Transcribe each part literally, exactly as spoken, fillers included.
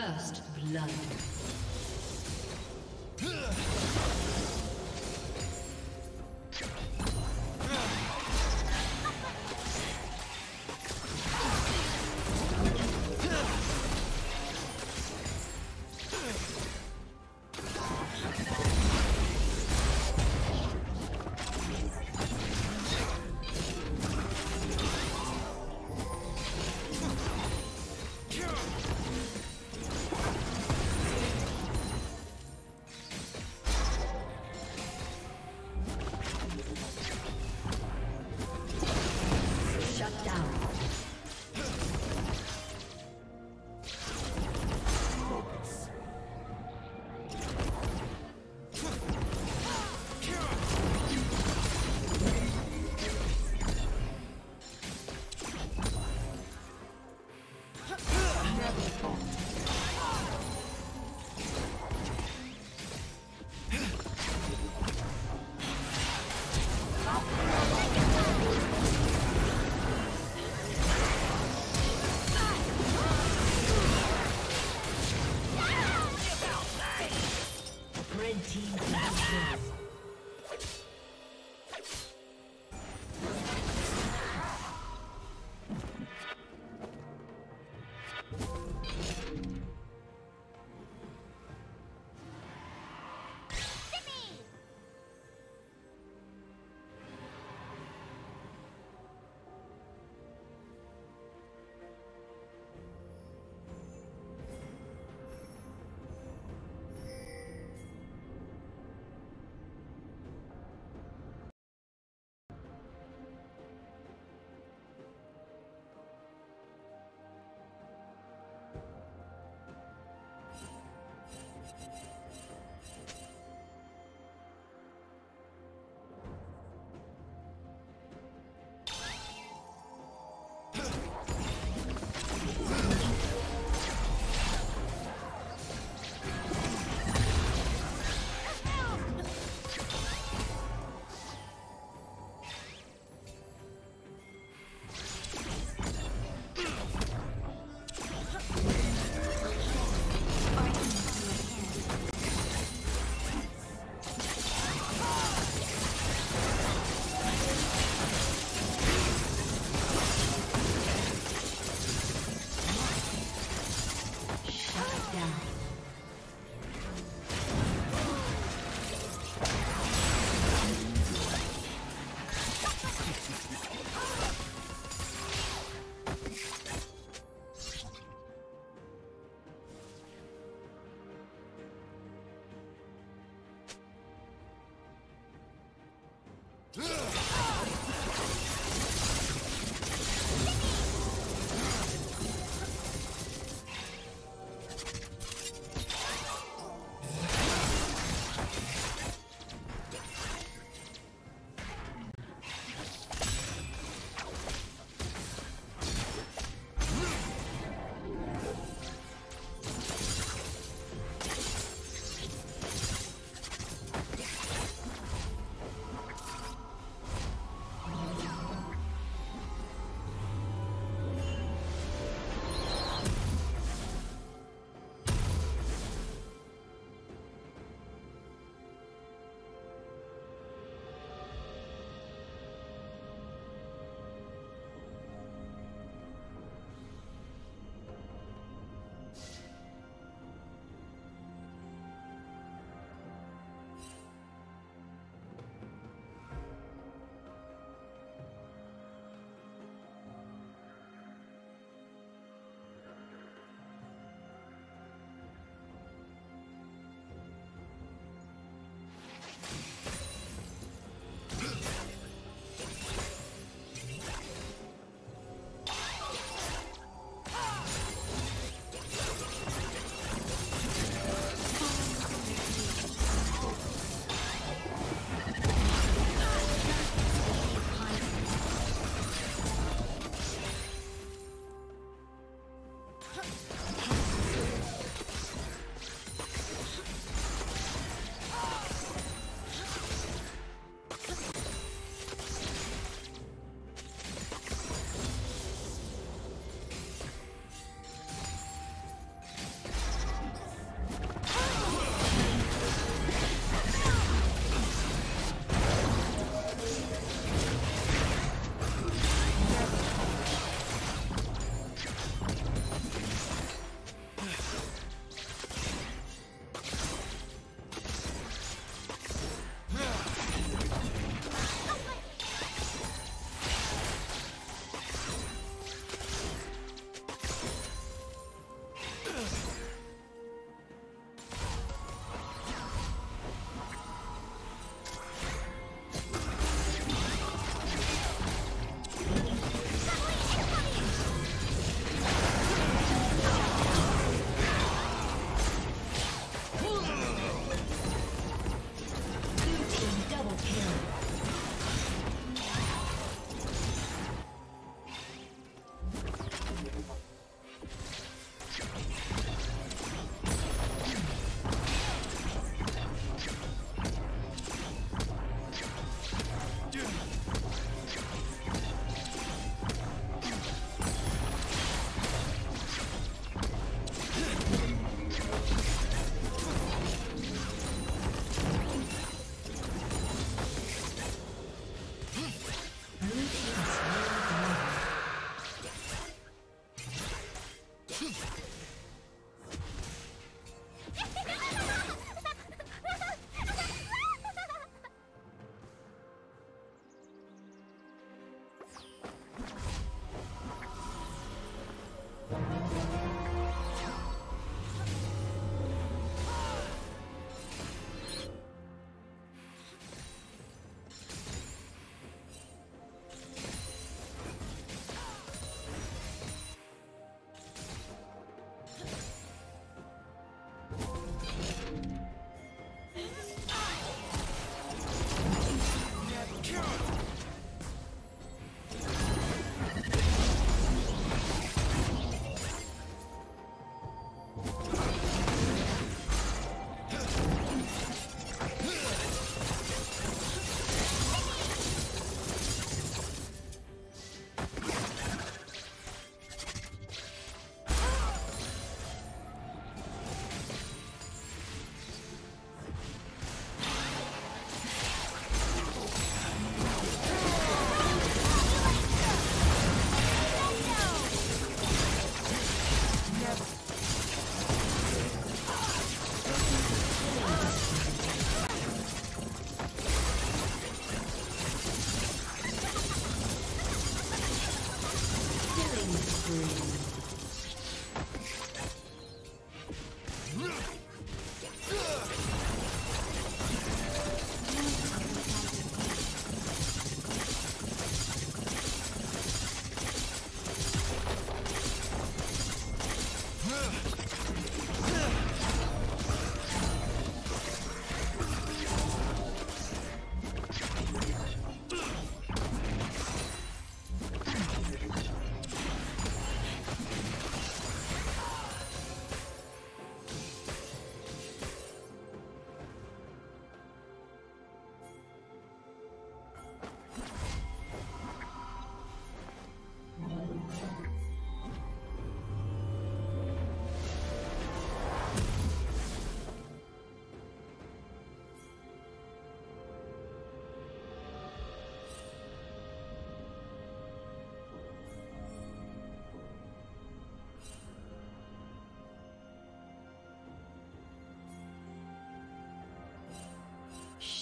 First blood.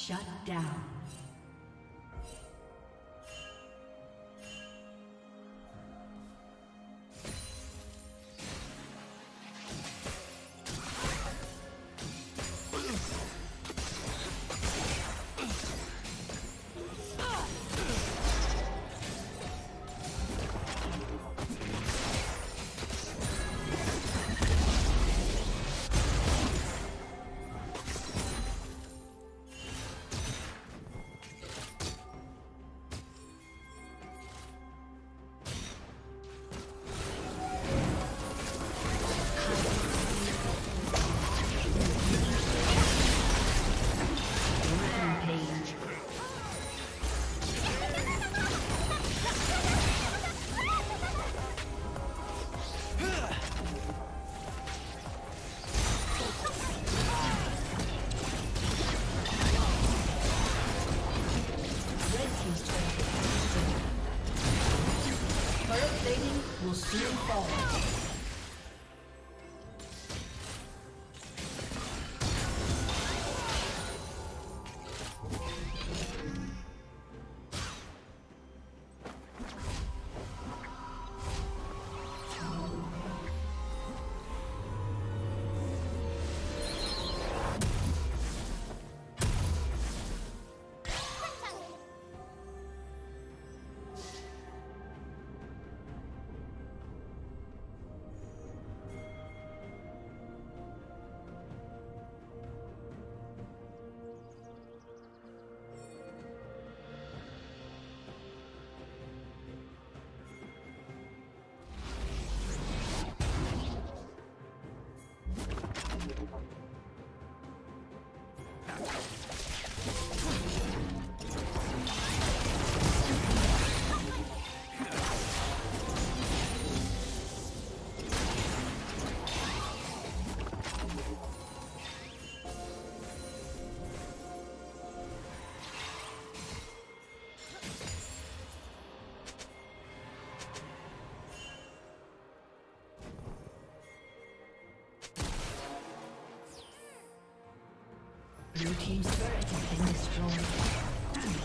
Shut down. Blue team's turret has been destroyed. Yes.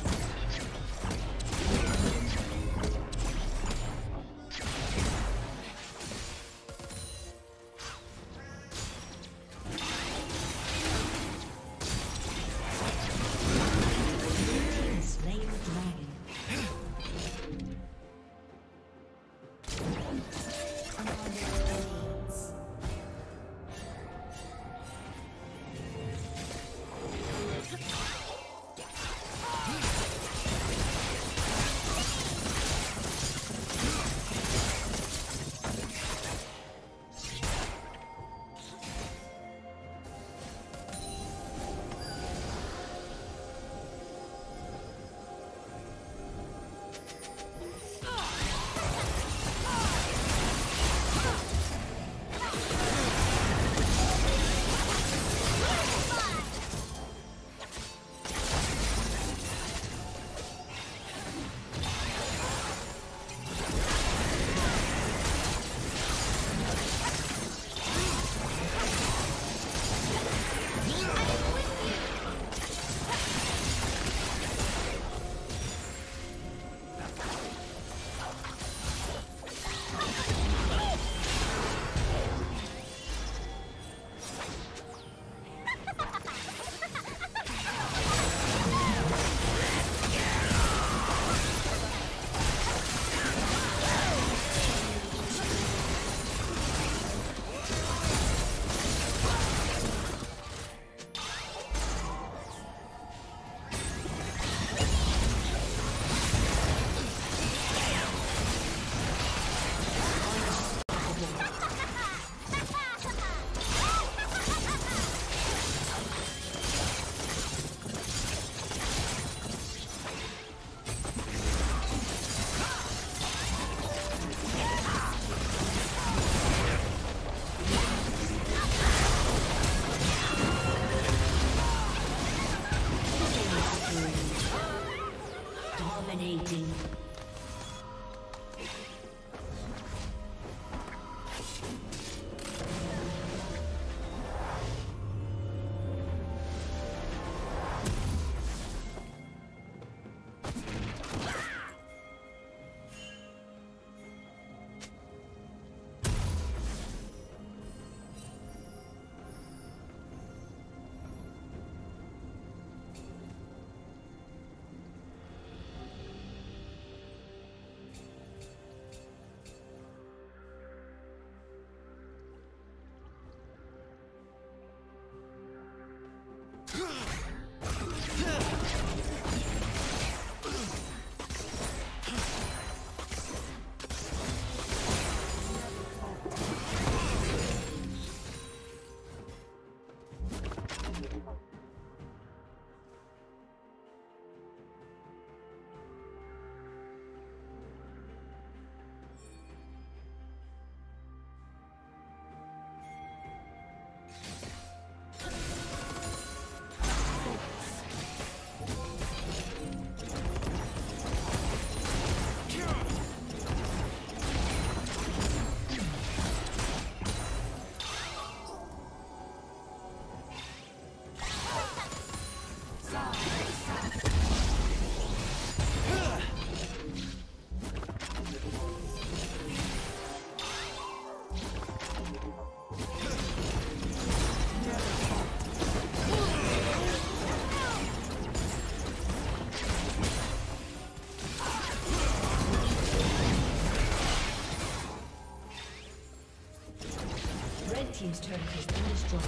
Team's turret has been destroyed.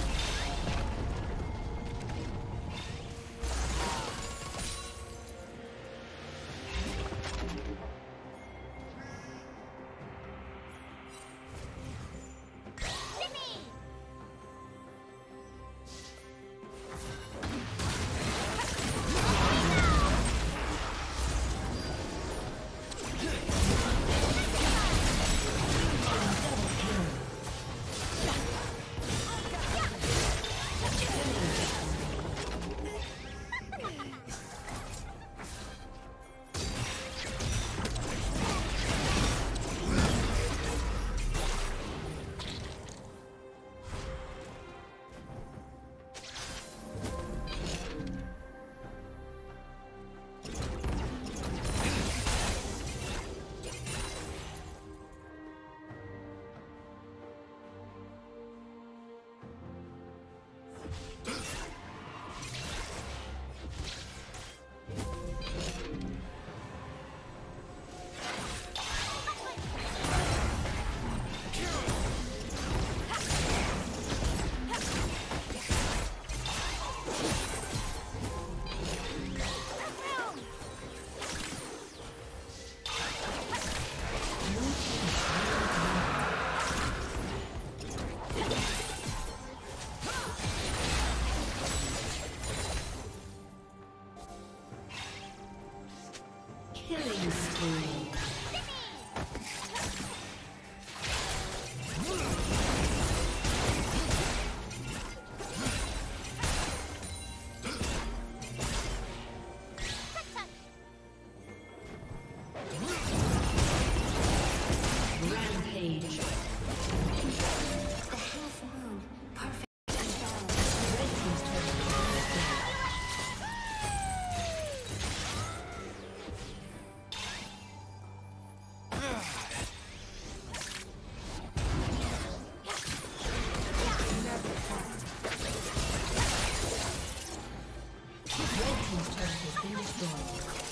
Red team's turret has been destroyed.